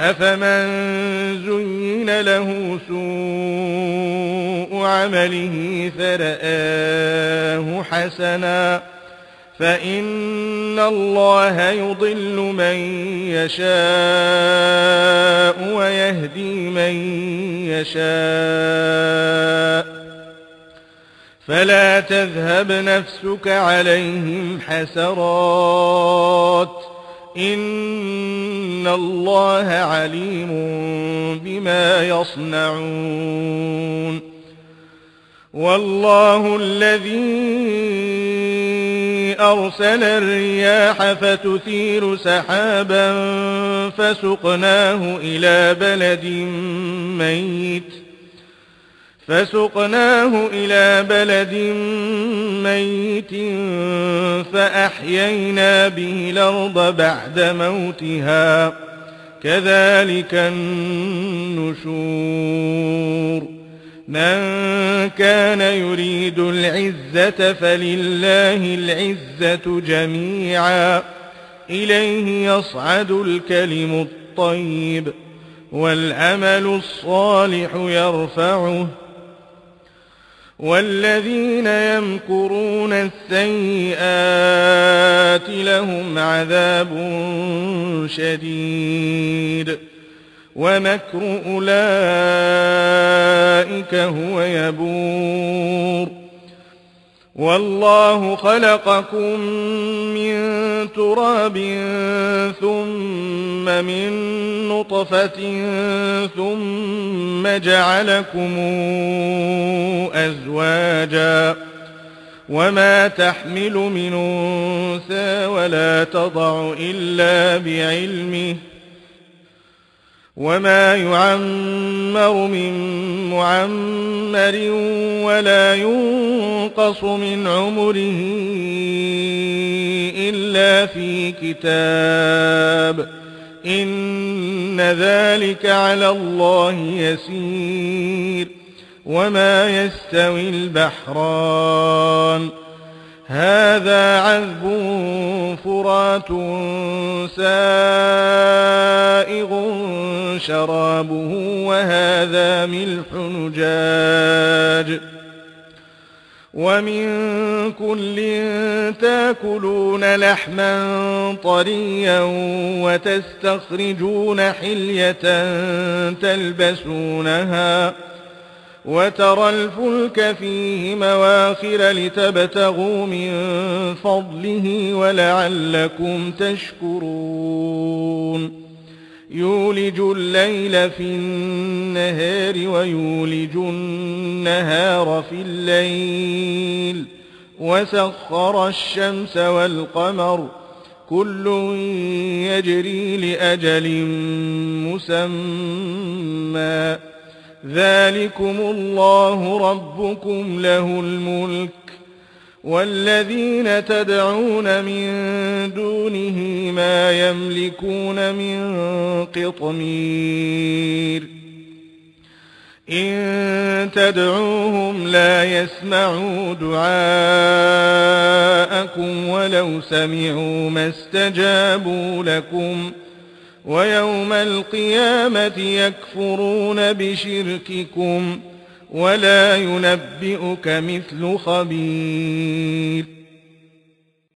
أفمن زين له سوء عمله فرآه حسنا فإن الله يضل من يشاء ويهدي من يشاء فلا تذهب نفسك عليهم حسرات إن الله عليم بما يصنعون والله الذي أرسل الرياح فتثير سحابا فسقناه إلى بلد ميت فأحيينا به الأرض بعد موتها كذلك النشور من كان يريد العزة فلله العزة جميعا إليه يصعد الكلم الطيب والعمل الصالح يرفعه والذين يمكرون السيئات لهم عذاب شديد ومكر أولئك هو يبور والله خلقكم من تراب ثم من نطفة ثم جعلكم أزواجا وما تحمل من أنثى ولا تضع إلا بعلمه وما يعمر من معمر ولا ينقص من عمره إلا في كتاب إن ذلك على الله يسير وما يستوي البحران هذا عذب فرات سائغ شرابه وهذا ملح نجاج ومن كل تاكلون لحما طريا وتستخرجون حلية تلبسونها وترى الفلك فيه مواخر لتبتغوا من فضله ولعلكم تشكرون يولج الليل في النهار ويولج النهار في الليل وسخر الشمس والقمر كل يجري لأجل مسمى ذلكم الله ربكم له الملك والذين تدعون من دونه ما يملكون من قطمير إن تدعوهم لا يسمعوا دعاءكم ولو سمعوا ما استجابوا لكم ويوم القيامة يكفرون بشرككم ولا ينبئك مثل خبير.